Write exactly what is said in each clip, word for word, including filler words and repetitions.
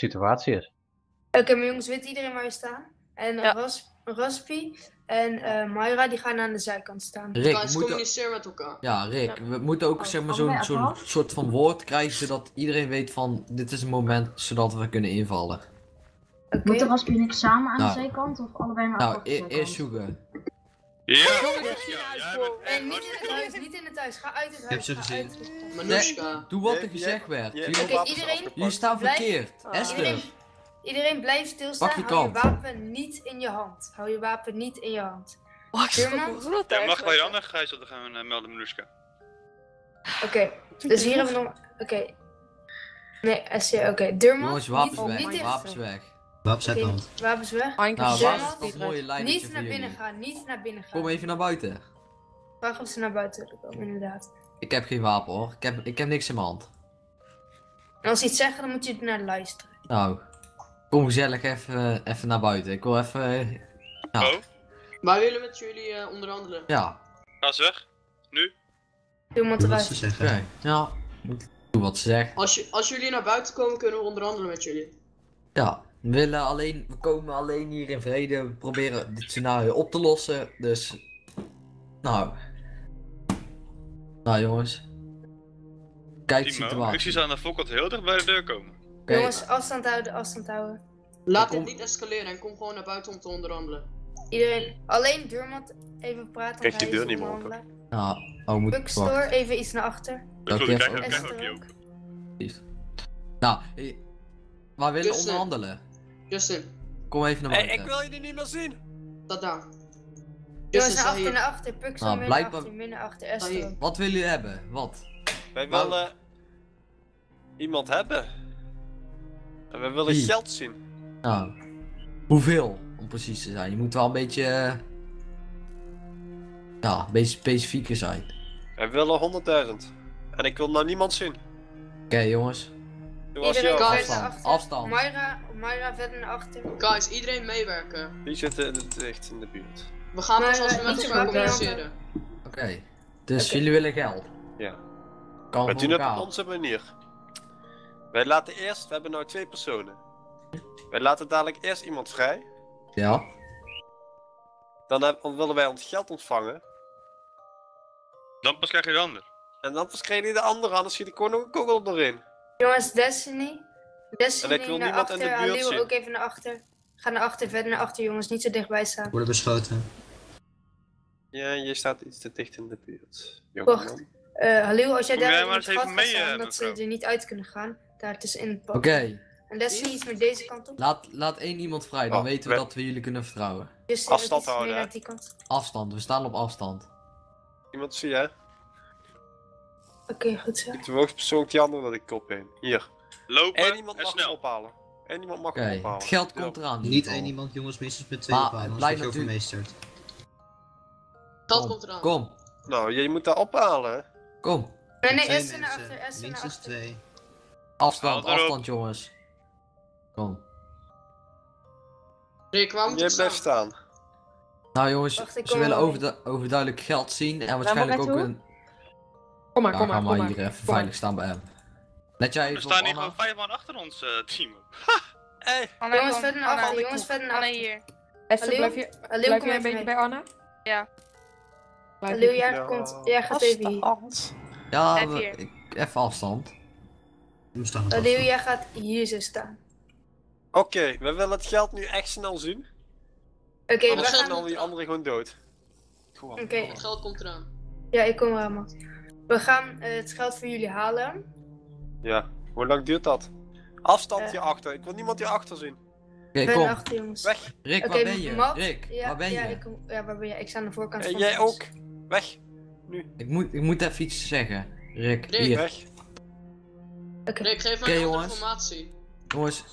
situatie is. Oké, okay, maar jongens, weet iedereen waar je staat? En ja. Ras, Raspi en uh, Mayra die gaan aan de zijkant staan. Rick, ja, ze communiceren met elkaar. Ja, Rick, ja. we moeten ook oh, zeg maar zo'n zo soort van woord krijgen, zodat iedereen weet van dit is een moment, zodat we kunnen invallen. Okay. Moeten Raspi en ik samen aan nou. de zijkant of allebei maar nou, apart? Nou, e eerst zoeken. Ja! Kom ja, ja, hey, niet in het huis, niet in het huis. Ga uit het huis. Heb ze gezien? Nee, doe wat er gezegd werd. Jullie staan verkeerd. Esther. Iedereen blijft stilstaan. Je hou je wapen niet in je hand. Hou je wapen niet in je hand. Oh, ik ja, mag bij de andere gijzel gaan uh, melden, Meluska. Oké, okay, dus hier hebben we nog. Oké. Okay. Nee, S C, oké. Okay. Durman. Jongens, wapens niet, weg. Niet wapens weg. weg. Wapens weg. Okay, wapens weg. Nou, wapens een mooie lijn. Niet naar binnen gaan, niet naar binnen gaan. Kom even naar buiten. Vraag of ze naar buiten willen komen, inderdaad. Ik heb geen wapen hoor. Ik heb, ik heb niks in mijn hand. En als ze iets zeggen, dan moet je er naar luisteren. Nou. Kom gezellig even, even naar buiten. Ik wil even. Ja. Oh. Wij willen met jullie uh, onderhandelen. Ja. Ga ze weg. Nu. Doe maar eruit. Oké. Okay. Ja. Doe wat ze zeggen. Als, als jullie naar buiten komen, kunnen we onderhandelen met jullie. Ja. We willen alleen. We komen alleen hier in vrede. We proberen dit scenario op te lossen. Dus. Nou. Nou jongens. Kijk de situatie. Ik zie ze aan de voorkant heel dicht bij de deur komen. Okay. Jongens, afstand houden, afstand houden. Laat dit niet escaleren en kom gewoon naar buiten om te onderhandelen. Iedereen, alleen deurmat even praten. Kijk, die deur niet meer open. Nou, oh, moet ik Bookstore, even iets naar achter. Dat krijg je ook niet open. Nou, maar we willen onderhandelen. Justin. Kom even naar buiten. Hey, ik wil jullie niet meer zien. Dat daar. Jongens, naar achter, naar achter. Puxel, nou, naar achter, min naar achter, Esther. Wat willen jullie hebben? Wat? Wij willen iemand hebben. En we willen Wie? geld zien. Nou, hoeveel om precies te zijn? Je moet wel een beetje. Uh, ja, een beetje specifieker zijn. We willen honderdduizend. En ik wil nou niemand zien. Oké, okay, jongens. Iedereen guys, afstand. Naar afstand. Mayra, Mayra verder naar achter. Guys, iedereen meewerken. Die zitten echt in de buurt. We gaan ons als we met elkaar communiceren. Oké, okay. dus okay. jullie willen geld? Ja. Kan we doen het op onze manier. Wij laten eerst, we hebben nou twee personen. Wij laten dadelijk eerst iemand vrij. Ja. Dan hebben, willen wij ons geld ontvangen. Dan pas krijg je de ander. En dan pas krijg je de ander, anders schiet ik gewoon nog een kogel erin. Jongens, Destiny. Destiny en ik wil naar niemand achter, in de buurt Alieu zien. Ook even naar achter. Ga naar achter, verder naar achter jongens, niet zo dichtbij staan. Worden beschoten. Ja, je staat iets te dicht in de buurt. Wacht. Uh, Alieu, als jij daar in het vat gaat staan, uh, dat ze er niet uit kunnen gaan. Daar tussenin het pad. Oké. Okay. En dat is iets met deze kant op. Laat, laat één iemand vrij, dan oh, weten we dat we jullie kunnen vertrouwen. Dus afstand houden. Die kant. Afstand, we staan op afstand. Iemand zie jij? Oké, okay, goed zo. Ik de persoonlijk die andere dat ik kop heen. Hier. Lopen en iemand mag snel ophalen. En iemand mag okay. ophalen. Het geld komt eraan. Niet één iemand, jongens, minstens met twee ophalen. Blijf overmeesterd. Dat komt eraan. Kom. Nou, je moet daar ophalen. Kom. Nee, nee, eerst naar achter, eerst naar achter. twee. Afstand, afstand jongens. Kom. Rick, waarom moet je blijft staan? Nou jongens, Wacht, ze willen overdu overduidelijk geld zien en waarschijnlijk ook een... Kom maar, nou, kom maar, kom maar. Ga maar hier even kom. veilig staan bij hem. Let jij even We op staan hier gewoon vijf man achter ons uh, team. Hey. Anna, jongens, verder naar achter, jongens, verder naar achter. hier. Esther, blijf je, blijf je een mee. beetje bij Anna? Ja. Alieu, jij, ja. komt, jij gaat afstand. even hier. Ja, we, even afstand. Alieu, jij gaat hier zo staan. Oké, okay, we willen het geld nu echt snel zien. Oké, okay, we gaan... dan die andere gewoon dood. Oké. Okay. Het geld komt eraan. Ja, ik kom eraan, man. We gaan uh, het geld voor jullie halen. Ja, hoe lang duurt dat? Afstand uh. hierachter, ik wil niemand hierachter zien. Oké, okay, kom. Achter, jongens. Weg. Rick, okay, waar ben je? Mat? Rick, ja, waar ben ja, je? Ik, ja, waar ben je? Ik sta aan de voorkant uh, van Jij ons. ook. Weg. Nu. Ik moet, ik moet even iets zeggen. Rick, Rick hier. weg. Oké, okay. geef mij okay, informatie. Jongens,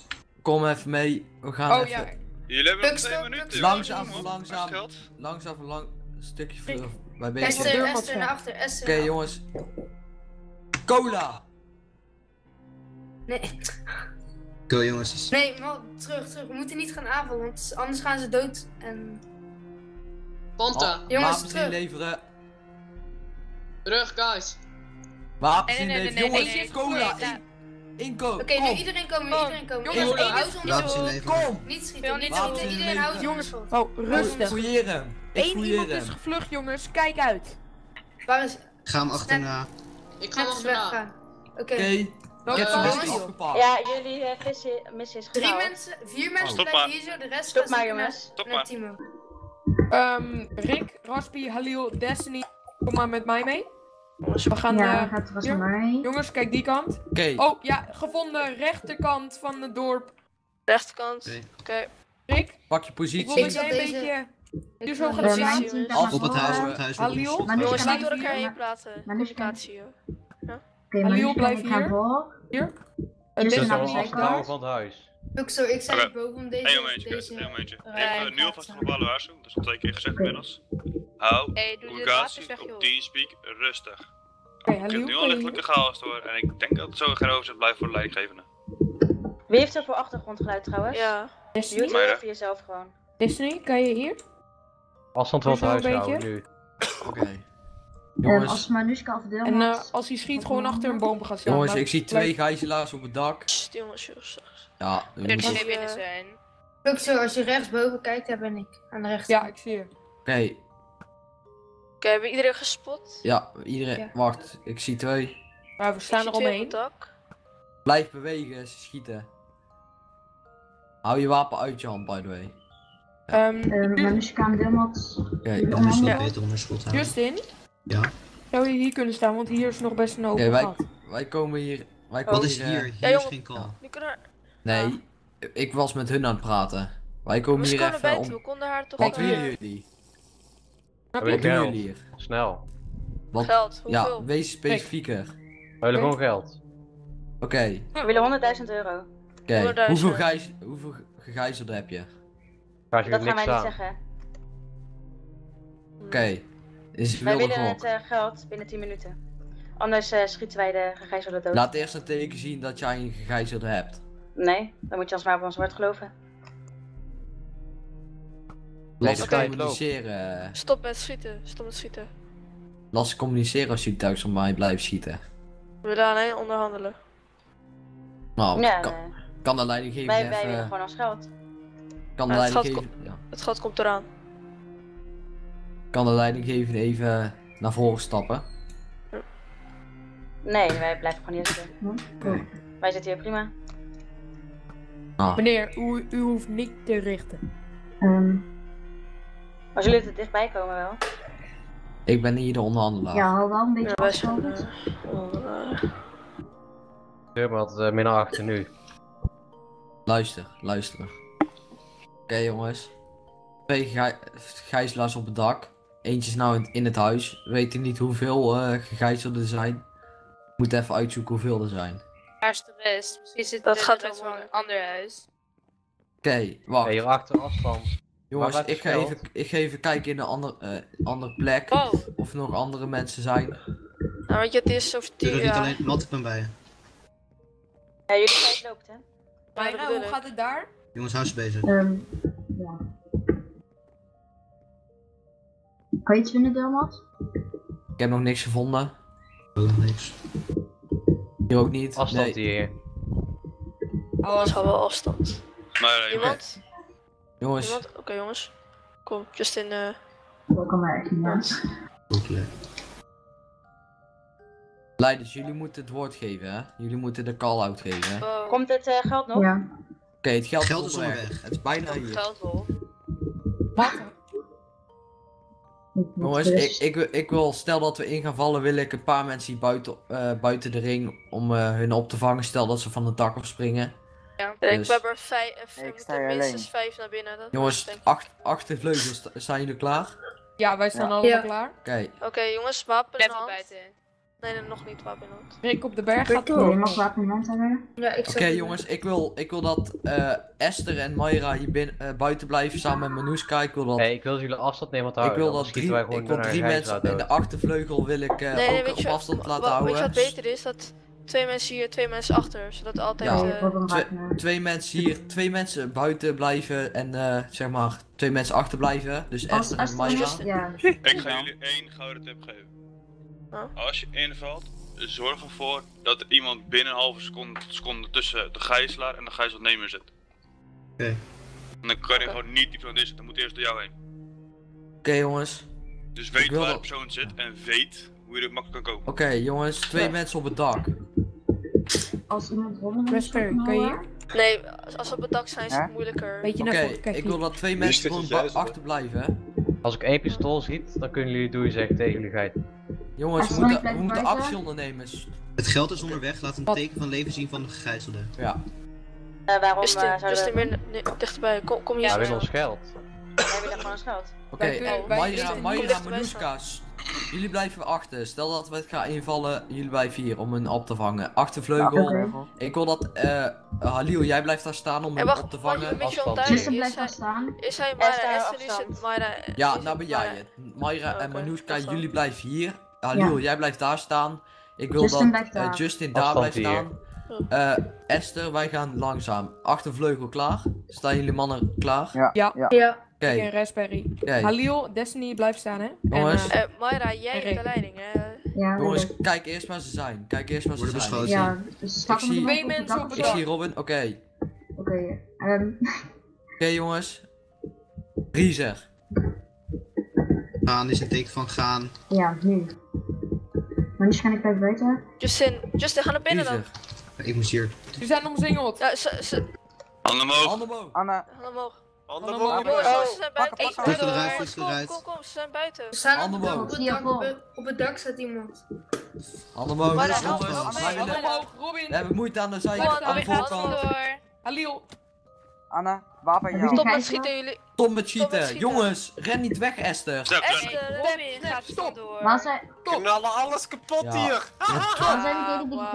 kom even mee. We gaan oh, even... Ja. Jullie hebben nog twee minuten. Langzaam, langzaam, langzaam, langzaam, lang... Stukje voor... Bij ben Esther, Esther naar achter, Esther. Oké, okay, jongens. Cola! Nee. Go jongens. Nee, maar terug, terug. We moeten niet gaan aanvallen, want anders gaan ze dood en... Panta. Oh, jongens, wapens inleveren. Terug, guys. Wapens inleveren. Jongens, cola in. Inkomen. Oké, okay, nu iedereen komen, nu iedereen komen. Jongens, één is kom! Niet schieten, niet schieten, iedereen houdt jongens. Oh, rustig. Eén iemand is gevlucht, jongens. Kijk uit. Waar is... Ga hem achterna. Ik ga hem achterna. Oké. Ik heb uh, ze afgepakt. Ja, jullie uh, missen is gedaan. Drie mensen, vier mensen blijven oh, hier zo, de rest stop maar jongens. Stop maar. Timo. Um, Rick, Raspi, Halil, Destiny, kom maar met mij mee. We gaan ja, uh, gaat vast mij. Jongens, kijk die kant. Okay. Oh ja, gevonden, rechterkant van het dorp. Rechterkant. Oké. Okay. Rick, pak je positie. Ik wil dat jij een beetje. Nu zo gaan zien. Af op het huis, op het huis. Halil, jongens, niet door elkaar heen praten. Communicatie. Halil, blijf hier. Hier. Het is aan de zijkant van het huis. Ook zo, ik zei boven deze. Heel meentje, heel meentje. Nu alvast een globale waarschuwing, dat is al twee keer gezegd inmiddels. Hou, communicatie, op TeamSpeak, rustig. Ik heb nu al lichtelijke chaos door en ik denk dat het zo geen overzicht blijft voor de leidinggevende. Wie heeft er voor achtergrondgeluid trouwens? Ja. Destiny, doe het voor jezelf gewoon. Destiny, kan je hier? Afstand van het huis houden nu. Oké. Jongens. Als Manuska afdeelt. En uh, als hij schiet, gewoon achter een boom gaat staan. Jongens, ik zie twee gijzelaars op het dak. Stil, jongens. Ja, er moet geen binnen zijn. Ook zo, als je rechtsboven kijkt, daar ben ik. Aan de rechter. Ja, ik zie je. Oké. Okay. Oké, okay, hebben we iedereen gespot? Ja, iedereen. Ja. Wacht, ik zie twee. Maar we staan er omheen. Blijf bewegen, ze schieten. Hou je wapen uit je hand, by the way. Ja. Um, uh, Manuska aan Delmat. Oké, anders nog beter om een schot te houden. Justin? Ja. Zou je hier kunnen staan, want hier is nog best een open gat. Okay, wij, wij komen hier... Wij komen wat is hier? Hier ja, is geen call. Ja. Nee, ja. Ik was met hun aan het praten. Wij komen we hier even om... We konden haar toch wat willen jullie? Wat willen jullie hier? Snel. Want... Geld, hoeveel? Ja, wees specifieker. We willen gewoon geld. Oké. Okay. We willen honderdduizend euro. Oké, okay. hoeveel, gijs... hoeveel gegijzelden heb je? Dat gaan wij niet zeggen. Oké. Okay. Wij willen het uh, geld binnen tien minuten. Anders uh, schieten wij de gegijzelden dood. Laat eerst een teken zien dat jij een gegijzelde hebt. Nee, dan moet je alsmaar op ons woord geloven. Lastig okay. communiceren. Stop met schieten, stop met schieten. Lastig communiceren als jullie thuis op mij blijven schieten. We daar alleen onderhandelen. Nou, ja, kan, nee. kan de leidinggevende wij, wij even... willen gewoon ons geld. Kan de leidinggevende... Het, ja. het geld komt eraan. Kan de leidinggevende even naar voren stappen? Nee, wij blijven gewoon hier zitten. Okay. Wij zitten hier prima. Ah. Meneer, u, u hoeft niet te richten. Um. Als jullie er dichtbij komen wel. Ik ben hier de onderhandelaar. Ja, hou wel een beetje afstand. Deur wat meer naar achter nu. Luister, luister. Oké okay, jongens. Twee gij gijzelaars op het dak. Eentje is nou in het huis. We weten niet hoeveel uh, gegijzelden er zijn. Moet even uitzoeken hoeveel er zijn. Daar is de rest. Precies het dat gaat over een ander huis. Oké, okay, wacht. Hier achter afstand. Jongens, ik ga, even, ik ga even kijken in een ander, uh, andere plek. Wow. Of er nog andere mensen zijn. Nou, weet je, het is over tien jaar. Er is niet alleen het mattenpunt bij je. Ja, jullie tijd loopt, hè? Maar ja, hoe gaat het daar? Jongens, huis bezig. Um, ja. Kan je iets vinden, Delmat? Ik heb nog niks gevonden. Oh, niks. Hier ook niet. Afstand nee. hier. Oh, dat is wel afstand. Nee, nee, iemand? Okay. Jongens. Iemand? Oké, okay, jongens. Kom, Justin. Uh... Welkom bij echt iemand. Okay. Leiders, jullie moeten het woord geven, hè? Jullie moeten de call-out geven, hè? Uh, Komt het uh, geld nog? Ja. Oké, okay, het geld, geld is onderweg. Weg. Het is bijna hier. Het geld wel. Wat? Jongens, ik, ik, ik wil, stel dat we in gaan vallen, wil ik een paar mensen die buiten, uh, buiten de ring om uh, hun op te vangen. Stel dat ze van het dak afspringen. Ja, dus... ik heb er vijf, ik sta er minstens vijf naar binnen. Dat jongens, acht, achter vleugels, zijn jullie klaar? Ja, wij staan ja. allemaal ja. klaar. Oké, okay. okay, jongens, wapen in hand. Nee, nee, nog niet wapen in hand. Rick op de berg gaat door. Je mag wapen in hand hebben. Ja, Oké okay, jongens, ik wil, ik wil dat uh, Esther en Mayra hier binnen, uh, buiten blijven samen met Manuska. Ik wil dat... Nee, ik wil dat jullie afstand nemen, want houden. Ik wil dat drie, wij gewoon ik wil drie mensen in de achtervleugel wil ik, uh, nee, ook op je, afstand laten houden. Weet je wat beter is? Dat twee mensen hier, twee mensen achter. Zodat altijd... Ja, uh... twee, twee mensen hier, twee mensen buiten blijven en uh, zeg maar twee mensen achter blijven. Dus als, Esther als en Mayra. Ja. Ik ga jullie één gouden tip geven. Huh? Als je invalt, zorg ervoor dat er iemand binnen een halve seconde, seconde tussen de gijzelaar en de gijzelnemer zit. Oké. Okay. En dan kan je okay. gewoon niet die persoon zitten, dan moet eerst door jou heen. Oké okay, jongens. Dus weet waar de persoon zit en weet hoe je dit makkelijk kan kopen. Oké okay, jongens, twee ja. mensen op het dak. Als iemand honderd mensen kan je hier? Nee, als ze op het dak zijn is het ja? moeilijker. Oké, okay, ik wil dat twee mensen gewoon achterblijven hè. Als ik één pistool ziet, dan kunnen jullie doen zeggen tegen jullie geit. Jongens, we moeten, we moeten actie ondernemen. Het geld is onderweg, laat een teken van leven zien van de gegijzelde. Ja. Uh, waarom is uh, zouden we... Nee, dichterbij, kom, kom hier. Ja, we hebben ons geld. We hebben gewoon ons geld. Oké, okay, oh, Mayra, Mayra, Manuska's. Jullie blijven achter. Stel dat we het gaan invallen, jullie blijven hier om hun op te vangen. Achtervleugel. Ja, okay. Ik wil dat... Uh, Halil, jij blijft daar staan om hem hey, op te vangen. Wacht, is hij Mayra en zit Mayra... Ja, nou ben jij het. Mayra en Manuska, jullie blijven hier. Halil, jij blijft daar staan. Ik wil dat Justin daar blijft staan. Uh, Esther, wij gaan langzaam. Achtervleugel klaar. Staan jullie mannen klaar? Ja. Ja. ja. ja. Oké. Okay. Raspberry. Okay. Halil, Destiny blijft staan hè? Jongens. En, uh, uh, Mayra, jij hebt de leiding hè? Ja, jongens, kijk eerst waar ze zijn. Kijk eerst waar ze Worden zijn. Ja, dus ik zie twee mensen op het dak. Ik zie Robin, oké. Okay. Oké, okay, um... oké okay, jongens. Riezer. Gaan is een teken van gaan. Ja, nu. Maar waarschijnlijk blijft buiten. Justin, Justin, ga naar binnen dan. Ik moest hier. Ze zijn omzingeld. Ja, ze, ze... Handen omhoog. Handen omhoog. Anna. Handen omhoog. Handen omhoog. Ze zijn buiten. Vlucht eruit, vlucht eruit. Kom, kom, kom, ze zijn buiten. Ze zijn handen omhoog. Op het dak, op het dak staat iemand. Handen omhoog. Handen omhoog, Robin. We hebben moeite aan de zijkant. Aan de voorkant. Halil. Anna, wapen aan jou. Stop met schieten jullie. Stop met schieten. Jongens, ren niet weg Esther. Esther, Robin gaat stop door. We knallen alles kapot ja. hier.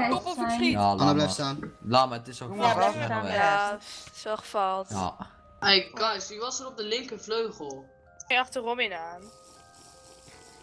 Stop of ik schiet. Anna blijft staan. Laat me, het is zo gefaald. Ja, het is wel gefaald. Ja. Hey guys, wie was er op de linkervleugel? Ik achter Robin aan.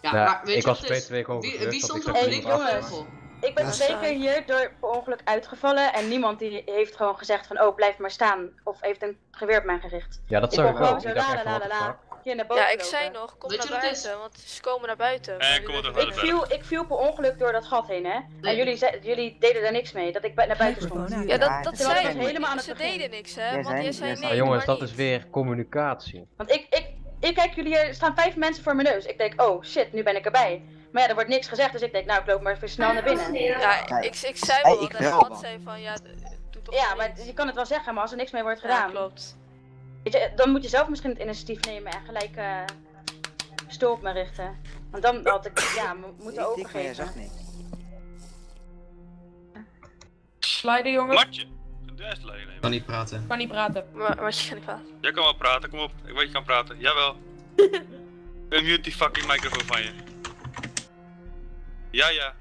Ja, ja maar weet ik je was twee twee gewoon Wie, wie stond er op de linkervleugel? Ik ben zeker hier door per ongeluk uitgevallen en niemand die heeft gewoon gezegd van oh blijf maar staan of heeft een geweer op mij gericht. Ja dat zou ik wel. Zo, la, la, la, la, hier naar boven ja ik lopen. Zei nog kom naar buiten want ze komen naar buiten. Eh, kom naar ik, viel, ik viel per ongeluk door dat gat heen hè nee. en jullie, ze, jullie deden daar niks mee dat ik naar buiten stond. Ja, ja dat, dat zei ik helemaal aan het begin. Ze deden niks hè want zijn, jij zei nee. Ah, jongens dat niet. Is weer communicatie. Want ik, ik, ik kijk jullie hier staan vijf mensen voor mijn neus ik denk oh shit nu ben ik erbij. Maar ja, er wordt niks gezegd, dus ik denk, nou, ik loop maar even snel naar binnen. Ja, ik, ik zei wel dat hey, wat zei van, ja, doe toch Ja, maar je kan het wel zeggen, maar als er niks mee wordt gedaan. Ja, klopt. Weet je, dan moet je zelf misschien het initiatief nemen en gelijk uh, stoel op me richten. Want dan had ik, ja, we moeten overgeven. Ik zag niks. Slijden, jongen. Martje, ik kan niet praten. Kan niet praten. Martje, kan niet praten. Jij kan wel praten, kom op. Ik weet je kan praten. Jawel. Ik mute die fucking microfoon van je. Ja, ja.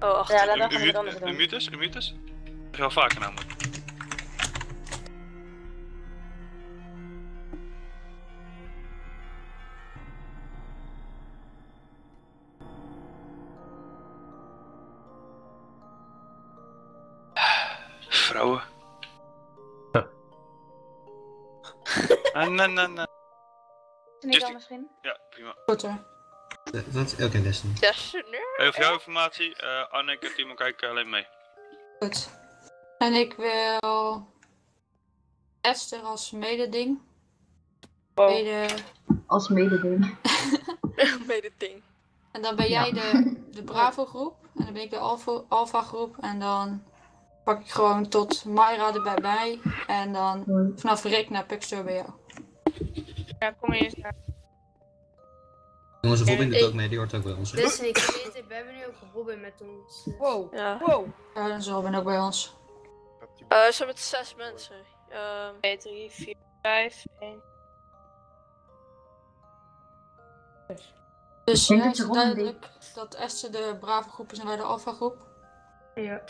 Oh, achter. Ja, laat even anders doen. Mutus, mutus. Dat is wel vaker namelijk. Vrouwen. Huh. ah, na, na, na. Is het dan misschien? Ja, prima. Goed hoor. Dat is oké, Destiny. Hey, voor jouw informatie, uh, Anne en Timo kijken alleen mee. Goed. En ik wil Esther als mededing. Wow. Mede... Als mededing. mededing. En dan ben jij ja. de, de Bravo groep. En dan ben ik de Alpha, Alpha groep. En dan pak ik gewoon tot Mayra erbij bij. En dan vanaf Rick naar Pixter bij jou. Ja, kom eens naar. Jongens, Robin doet ook mee, die hoort ook bij ons. Dus ik weet, we hebben nu ook Robin met ons. Wow, ja. wow. Ja, dan is Robin ook bij ons. Uh, ze hebben zes mensen. twee, drie, vier, vijf, één. Dus ja, is het duidelijk dat Esther de brave groep is en wij de alfa groep? Ja.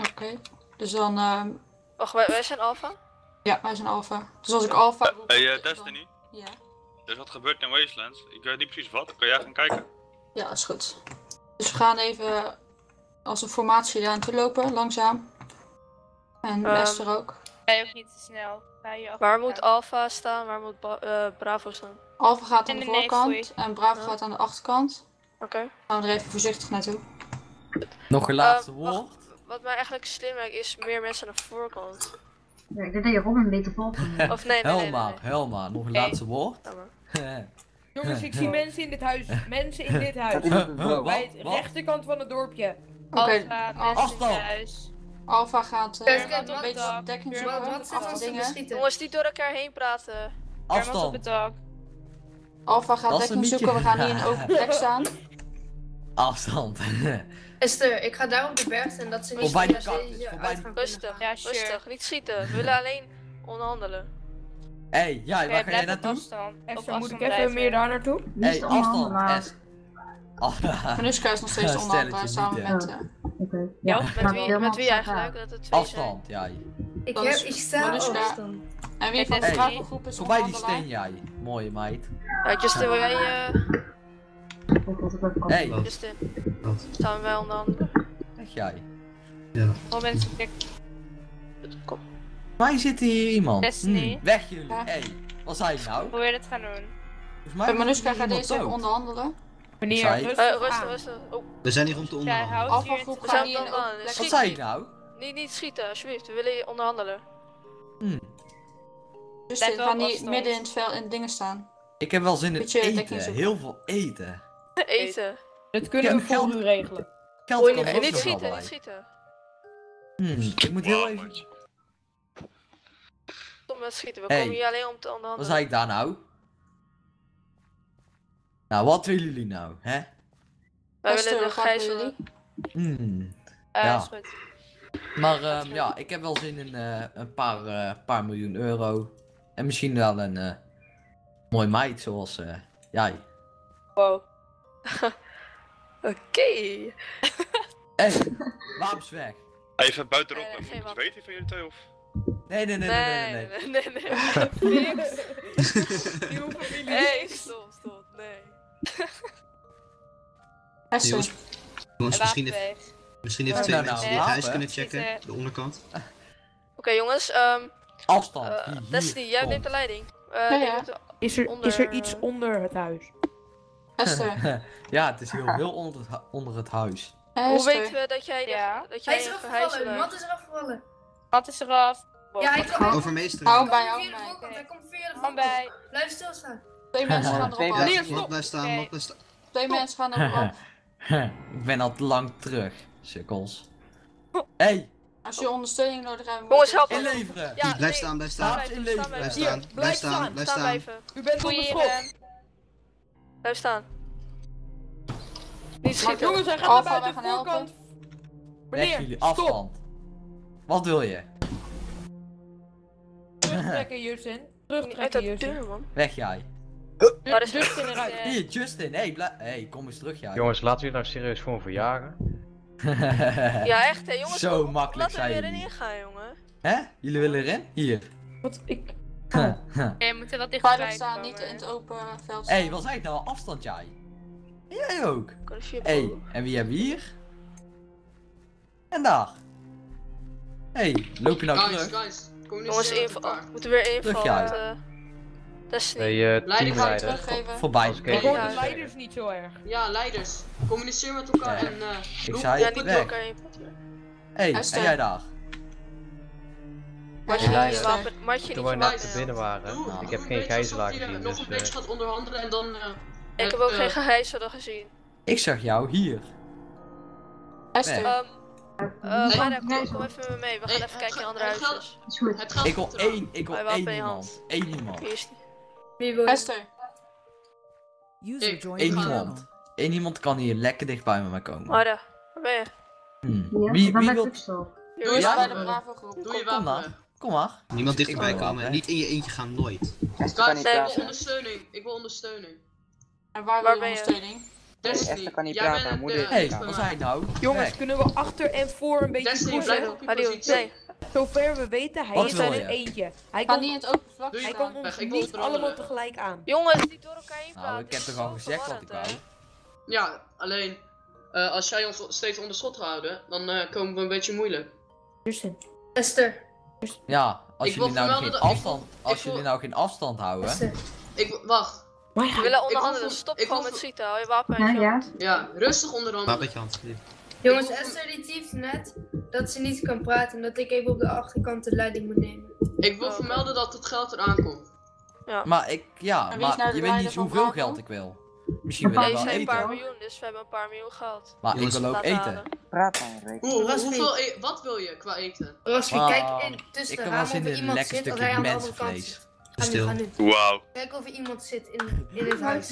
Oké, okay. dus dan... Uh... Wacht, wij, wij zijn alfa? Ja, wij zijn alfa. Dus als ik alfa groep... Hé, uh, uh, Destiny? Dan... Ja. Dus wat gebeurt in Wastelands? Ik weet niet precies wat, kan jij gaan kijken? Ja, is goed. Dus we gaan even als een formatie daar aan toe lopen, langzaam. En Esther um, ook. Jij ook niet te snel. Waar moet Alpha staan, waar moet uh, Bravo staan? Alpha gaat aan de, de voorkant neefgoed. en Bravo ja. gaat aan de achterkant. Oké. Okay. Gaan we er even voorzichtig naartoe. Nog een laatste uh, woord. Wacht. Wat mij eigenlijk slim lijkt is meer mensen aan de voorkant. Ja, ik denk dat je Robin een beetje volgt. Of nee, nee, Helma, nee, nee. Helma, nog een hey. laatste woord. Jongens, ik zie mensen in dit huis. Mensen in dit huis. Bij de rechterkant van het dorpje. Oké, afstand. Alpha gaat uh, een beetje dekking zoeken. Wat zit Jongens, niet door elkaar heen praten. Afstand. Op het dak. Alpha gaat dekking zoeken, we gaan hier in een open plek staan. Afstand. Esther, ik ga daar op de berg en dat ze niet schieten. Rustig, ja, sure. Rustig, niet schieten. We willen alleen onderhandelen. Hé, hey, ja, okay, waar ga jij naartoe? Esther, moet ik even meer daar naartoe? Hé, hey, afstand, Esther. Vanuska is nog steeds onderhandelen samen niet, met... Uh, okay. Ja, ja, met wie, met wie eigenlijk? Dat het twee afstand, jij. Ik heb, ik sta afstand. En wie van de vrouwengroep is onderhandelaar? Kom bij die steen, jij. Mooie meid. Ja, Justin, wil jij... Hey, Justin, staan we wel onder andere. Echt jij? Ja. Oh mensen, kijk. Kom. Wij zitten hier iemand. Hmm, weg jullie. Ja. Hey, wat zei je nou? Probeer het gaan doen. Dus Manuska gaat deze even onderhandelen. Meneer, uh, rustig, rustig. Oh. We zijn hier om te onderhandelen. Afvalgroep gaan hier onderhandelen. Wat zei je nou? Niet, niet schieten, alsjeblieft. We willen hier onderhandelen. Hmm. Dus we gaan hier midden in het veld in dingen staan. Ik heb wel zin in eten. Heel veel eten. Eten. Dat kunnen we voor nu regelen. Geld kan en niet schieten, niet schieten. Hmm, ik moet heel even... Stop met schieten, we hey. komen hier alleen om te onderhandelen. Wat zei ik daar nou? Nou, wat willen jullie nou, hè? Wij willen nog gijzelen. Hmm, uh, ja. Is goed. Maar um, goed. ja, ik heb wel zin in uh, een paar, uh, paar miljoen euro. En misschien wel een uh, mooie meid zoals uh, jij. Wow. Oké. Hé, wapens weg. Even buiten erop, moet ik het weten van jullie twee of? Nee, nee, nee, nee, nee, nee, nee, nee, nee, nieuwe familie. Nee, stop, stop, nee. Jongens, misschien misschien even twee mensen die het huis kunnen checken, de onderkant. Oké jongens, afstand. Destiny, jij neemt de leiding. Is er iets onder het huis? Esther. Ja, het is heel veel onder, onder het huis. Hey, hoe weten we dat jij... Ja. Dat jij hij is afgevallen. Wat is er afgevallen? Wat is eraf? Wow. Ja, hij kan... Overmeesteren. Hou bij, hou bij. Hij komt via de voorkant. Blijf stilstaan. Twee mensen gaan erop af. Nee, stop. Blijf staan, okay. blijf staan. Twee mensen gaan erop af. Ik ben al lang terug, sukkels. Hé! Hey. Als je ondersteuning nodig hebt, moet je inleveren. Ja, blijf staan, blijf staan. Blijf staan, blijf staan, blijf staan. U bent onder schot. Blijf staan. Niet schieten. Jongens, hij gaat naar buiten de voorkant. Meneer, jullie afstand. Wat wil je? Terugtrekken, Justin. Terugtrekken, Justin. Weg jij. Waar is Justin eruit? Hier, Justin. Hé, hey, kom eens terug jij. Jongens, laten we hier nou serieus gewoon verjagen. Ja, echt hè, jongens. Zo makkelijk zijn jullie. Laten we erin gaan, jongen. Hè? Jullie willen erin? Hier. Wat ik... Ja, we moeten wat dichtbij komen. Staan niet in het open veld. Hé, hey, wat zei ik nou? Afstand jij? Jij ook. Hé, hey, en wie hebben we hier? En daar. Hé, hey, loop je nou guys, terug? Guys, kom jongens, inval. Moeten we weer invallen? Terug jij. Nee, teamleider. Teruggeven. Voorbij. Ik hoor de leiders niet zo erg. Ja, leiders. Communiceer met elkaar nee. en... Uh, ik zei het weg. Hé, hey, en jij daar. Martje, Martje, toen wij net te binnen waren, doe, nou. ik heb geen gijzelaar gezien. Dus, nog een beetje gaat onderhandelen en dan... Uh, ik heb ook uh, geen gijzelaar gezien. Ik zag jou hier. Esther. Um, uh, Mara, kom, kom even mee, we gaan hey, even kijken naar andere huisjes. Ik wil één, ik wil één iemand. Eén iemand. Esther. Eén iemand. Eén iemand kan hier lekker dichtbij met mij komen. Mara, waar ben je? Hmm. Ja, wie wie wil... Doe ja, bij de bravo groep. Doe je wel. Kom maar. Kom maar. Niemand dichterbij komen. He? Niet in je eentje gaan, nooit. Esther, ik wil ondersteuning. Ik wil ondersteuning. En waar, waar ben je? Ondersteuning? Destiny. Esther kan niet praten. Hé, hey, wat zei nou? Jongens, kunnen we achter en voor een beetje Destiny, blijf op je positie. Nee. Zover we weten, hij is er in eentje. Hij kan niet in het open vlak staan. Hij kan ons niet allemaal tegelijk aan. Jongens, niet door elkaar heen praten. Nou, ik heb toch al gezegd wat ik wou. Ja, alleen als jij ons steeds onder schot houden, dan komen we een beetje moeilijk. Esther. Ja, als ik jullie nou geen afstand, als ik jullie nou geen afstand houden. Ik wacht. We willen onderhandelen. Stop gewoon met schieten. Hou je wapen en zo. Ja, ja, rustig onderhandelen. Wapentje alsjeblieft. Jongens, Esther die tieft net dat ze niet kan praten en dat ik even op de achterkant de leiding moet nemen. Ik wil oh, vermelden dat het geld eraan komt. Ja. Maar ik, ja, maar nou je weet niet hoeveel geld ik wil. Misschien wil ik wel eten. Een paar miljoen, dus we hebben een paar miljoen geld. Maar jongens, ik wil ook eten. Praat maar, Hoe, hoeveel e Wat wil je qua eten? Rasfi, wow. kijk in tussen de ramen of er iemand zit of hij aan de andere kant zit. Stil. Wauw. Kijk of er iemand zit in, in het huis.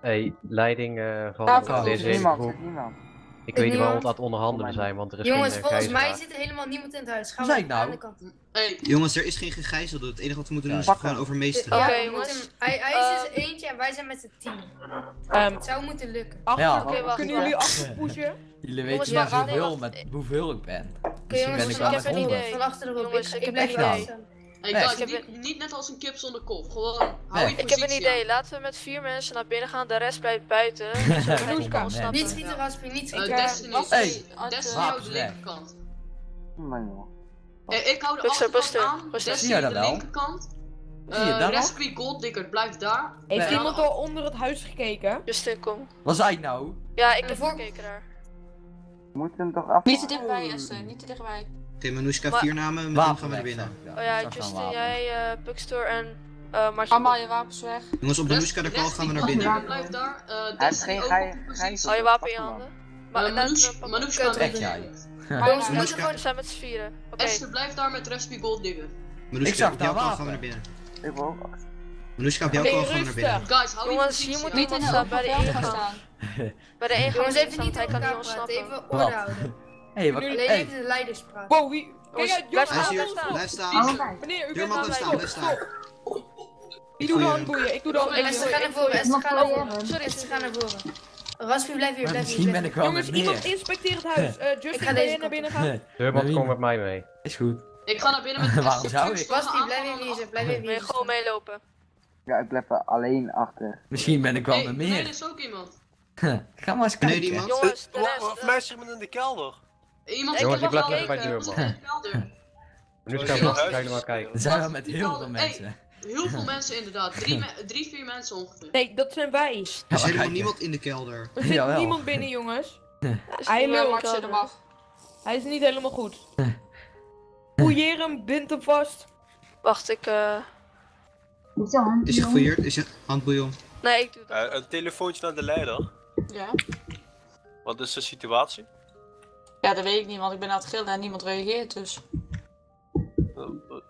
Hé, hey, leiding uh, van ja, deze niemand, groep. Niemand. Ik weet niet waarom we aan het onderhandelen zijn, want er is Jongens, geen Jongens, volgens mij zit er helemaal niemand in het huis. Gaan we nou? aan de kant. Hey. Jongens, er is geen gegijzelde. Het enige wat we moeten doen is ja, gaan overmeesteren. Oké, okay, jongens. Hij, hij is dus uh, eentje en wij zijn met z'n tien. Um, het zou moeten lukken. Achter, ja, okay, wacht, kunnen wacht. jullie achterpushen? Jullie weten maar ja, hoeveel, nee, met hoeveel ik ben. Oké, okay, jongens, ik, ik heb een idee. Van achter erop. Jongens, ik, ik blijf wel. Ik, ik heb niet, een... niet net als een kip zonder kop, gewoon nee. hou je positie. Ik heb een idee, aan. laten we met vier mensen naar binnen gaan, de rest blijft buiten. Niet, niet schieten, Raspi, niet schieten. Uh, Destiny, hey. Destiny houdt uh, de linkerkant. Man, eh, ik hou de achterkant aan, Destiny de linkerkant. Uh, Raspi, Golddicker, blijf daar. Heeft nee. iemand al onder het huis gekeken? Justin, kom. Wat zei ik nou? Ja, ik heb gekeken daar. Moet hem toch af? Niet te dichtbij, Esther, niet te dichtbij. Oké, okay, Manushka, vier namen, met hem gaan we naar binnen. Ja, oh ja, Justin, jij, uh, Bookstore en uh, Martje. Allemaal je wapens weg. Jongens, op Manushka de call gaan we naar binnen. Blijf daar, uh, Hij heeft geen geheim. Hou je wapen in je handen. Maar Manushka, trek jij. Jongens, we moeten gewoon zijn met z'n vieren. Esther, blijf daar met Raspi Golddigger. Manushka, op jouw call gaan we naar binnen. Ik wil ook achter. Manushka, op jouw call gaan we naar binnen. Guys, hou je positie. Jongens, hier moet iemand staan, bij de ingang staan. Bij de ingang staan, hij kan niet ontsnappen. Even oren houden. Hé, wat kun je de leiders praten. Wow, wie... Kijk uit, blijf staan, blijf staan. Meneer, u bent aan het blijven staan. Ik doe de handboeien, ik doe de handboeien. Ze gaan naar voren, ze gaan naar voren. Sorry, ze gaan naar voren. Raspi, blijf hier, blijf hier. Jongens, iemand inspecteert het huis. Justin, ben jij naar binnen gaan? Durban, kom met mij mee. Is goed. Ik ga naar binnen met de rest. Waarom zou ik? Raspi, blijf hier wezen, blijf hier wezen. Gewoon meelopen. Ja, ik blijf er alleen achter. Misschien ben ik wel met meer. Nee, er is ook iemand. Ga maar eens kijken. Jongens, meisje iemand in de kelder. Iemand Jongens, ik blijf even bij de deur, man. Nu gaan we maar kijken. Er zijn we met heel veel mensen. Hey, heel veel mensen inderdaad. Drie, me drie, vier mensen ongeveer. Nee, dat zijn wij. Er zit ja, helemaal niemand in de kelder. Er zit Jawel. niemand binnen, jongens. Nee. Hij loopt. Hij is niet helemaal goed. Fouilleer hem, bind hem vast. Wacht, ik eh... Uh... Is hij gefouilleerd? Is hij handbouillon? Nee, ik doe dat. Uh, een telefoontje naar de leider. Ja. Wat is de situatie? Ja, dat weet ik niet, want ik ben aan het gillen en niemand reageert, dus...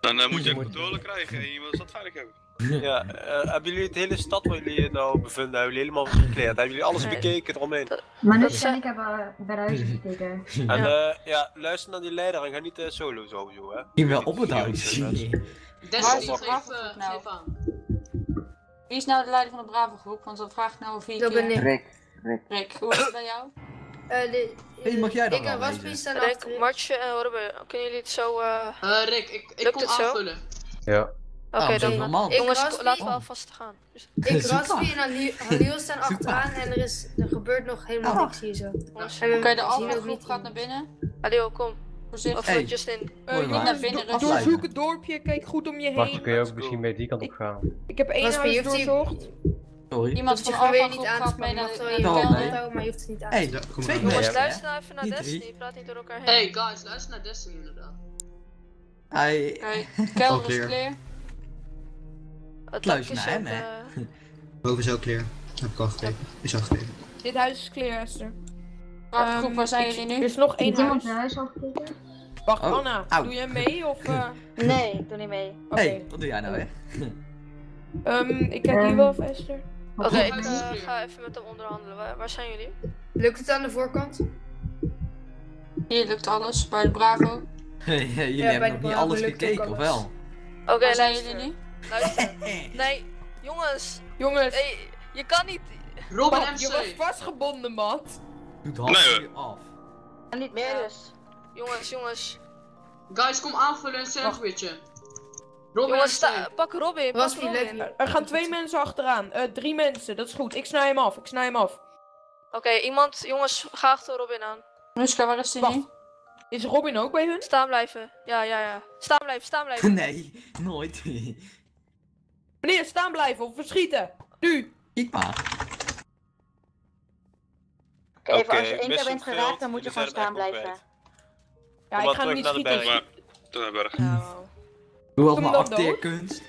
Dan uh, moet je een controle krijgen en je wil dat veilig hebben. Ja, uh, hebben jullie het hele stad waar jullie nou bevinden, hebben jullie helemaal gekleerd? Hebben jullie alles nee. bekeken eromheen? Maar nu zijn ik hebben bij huis gekeken. En uh, ja, luister naar die leider en ga niet uh, solo sowieso, hè? Ik wel op het huis. Destiny, geef aan. Wie is nou de leider van de brave groep? Want dat vraag ik nou vier keer. Dat ben ik. Rick. Rick, Rick hoe is het bij jou? Eh, uh, hey, mag jij dan ik en Raspi staan achter. Rick, Martje en Horbe, kunnen jullie het zo... Eh, uh... uh, Rick, ik, ik kom het aanvullen. Zo? Ja. Oké, okay, ah, dan... Jongens, Raspi... laten we alvast gaan. Dus... Ik, Raspi en Halil staan achteraan en er, is, er gebeurt nog helemaal niks hier zo. Oké, de andere groep gaat naar binnen. Halil, kom. Voorzichtig. Hey. Justin. Uh, niet naar binnen, Raspi. Doorzoek het dorpje, kijk goed om je heen. Wacht, kun je ook misschien mee die kant op gaan. Ik heb één huis doorzocht. Sorry. Iemand van alweer niet aan te mee dat je wel maar je hoeft het niet aan te doen. Hey, jongens, luister nou even naar niet Destiny, drie. praat niet door elkaar heen. Hey guys, luister naar Destiny inderdaad. Hey, kelder is clear. Het luister naar hem, hè. Boven is ook clear, heb ik al gekeken. Is al gekeken. Dit huis is clear, Esther. Wacht, um, waar zijn jullie nu? Er is nog één huis. huis Wacht, oh. Anna, Ow. doe jij mee of... Uh... Nee, doe niet mee. Hé, okay. hey, wat doe jij nou weg? Um, ik kijk hier wel of Esther. Oké, okay, ik uh, ga even met hem onderhandelen. Waar, waar zijn jullie? Lukt het aan de voorkant? Hier lukt alles, bij de Bravo. jullie ja, hebben nog Bravo niet alles gekeken, of wel? Oké, okay, zijn jullie nu? Luister. Nee, jongens. Jongens. Hey, je kan niet... Robin M C. Je was vastgebonden, Matt. Doet half nee, af. En niet meer dus. Jongens, jongens. Guys, kom aanvullen een sandwichje. Robin, jongens, sta, pak Robin, pak Robin. Robin. Er gaan twee mensen achteraan, uh, drie mensen, dat is goed. Ik snij hem af, ik snij hem af. Oké, okay, iemand, jongens, ga achter Robin aan. Nuska, waar is die nu? Is Robin ook bij hun? Staan blijven, ja, ja, ja. Staan blijven, staan blijven. Nee, nooit. Meneer, staan blijven of we schieten. Nu! Niet maar. Even, okay, als je één keer bent geraakt, veld, dan moet je gewoon staan blijven. Op, ja, ik ga hem niet schieten. Doe maar, doe maar. Doe wel maar acteerkunst.